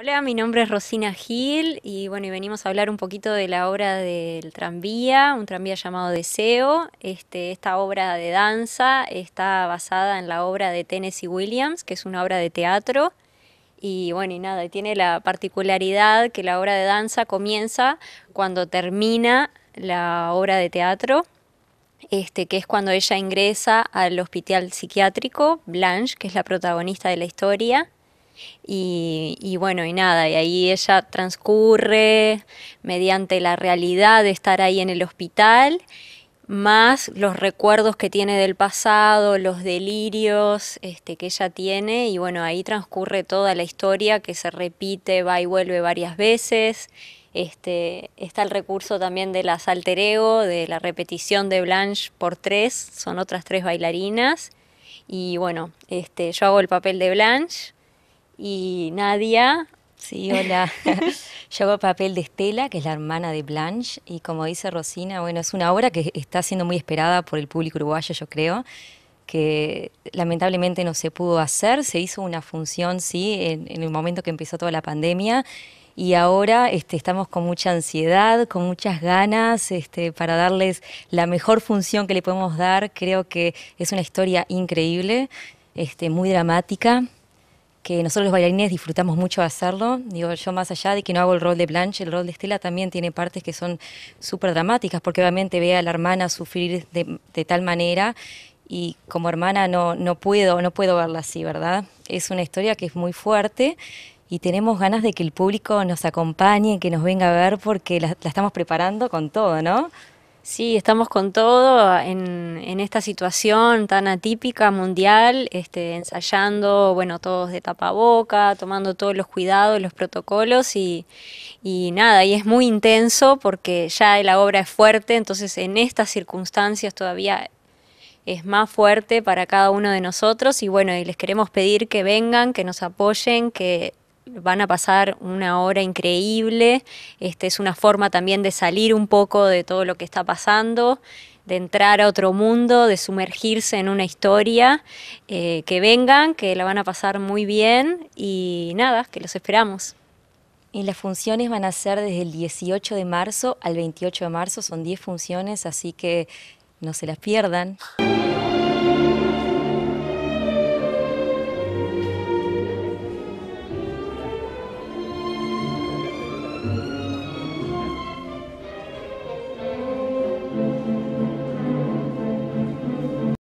Hola, mi nombre es Rosina Gil y bueno, y venimos a hablar un poquito de la obra del tranvía, un tranvía llamado Deseo. Esta obra de danza está basada en la obra de Tennessee Williams, que es una obra de teatro. Y bueno, y nada, tiene la particularidad que la obra de danza comienza cuando termina la obra de teatro, que es cuando ella ingresa al hospital psiquiátrico, Blanche, que es la protagonista de la historia. Y bueno, y nada, y ahí ella transcurre mediante la realidad de estar ahí en el hospital, más los recuerdos que tiene del pasado, los delirios que ella tiene, y bueno, ahí transcurre toda la historia que se repite, va y vuelve varias veces. Está el recurso también de las alter ego, de la repetición de Blanche por tres, son otras tres bailarinas, y bueno, yo hago el papel de Blanche. Y Nadia, sí, hola, yo hago el papel de Estela, que es la hermana de Blanche, y como dice Rosina, bueno, es una obra que está siendo muy esperada por el público uruguayo, yo creo, que lamentablemente no se pudo hacer, se hizo una función, sí, en el momento que empezó toda la pandemia, y ahora estamos con mucha ansiedad, con muchas ganas para darles la mejor función que le podemos dar. Creo que es una historia increíble, muy dramática, que nosotros los bailarines disfrutamos mucho de hacerlo. Digo, yo más allá de que no hago el rol de Blanche, el rol de Estela también tiene partes que son súper dramáticas, porque obviamente ve a la hermana sufrir de tal manera y como hermana no puedo verla así, ¿verdad? Es una historia que es muy fuerte y tenemos ganas de que el público nos acompañe, que nos venga a ver, porque la estamos preparando con todo, ¿no? Sí, estamos con todo en esta situación tan atípica mundial, ensayando, bueno, todos de tapaboca, tomando todos los cuidados, los protocolos y nada, y es muy intenso porque ya la obra es fuerte, entonces en estas circunstancias todavía es más fuerte para cada uno de nosotros y bueno, y les queremos pedir que vengan, que nos apoyen, que van a pasar una hora increíble. Es una forma también de salir un poco de todo lo que está pasando, de entrar a otro mundo, de sumergirse en una historia. Que vengan, que la van a pasar muy bien y nada, que los esperamos. Y las funciones van a ser desde el 18 de marzo al 28 de marzo, son 10 funciones, así que no se las pierdan.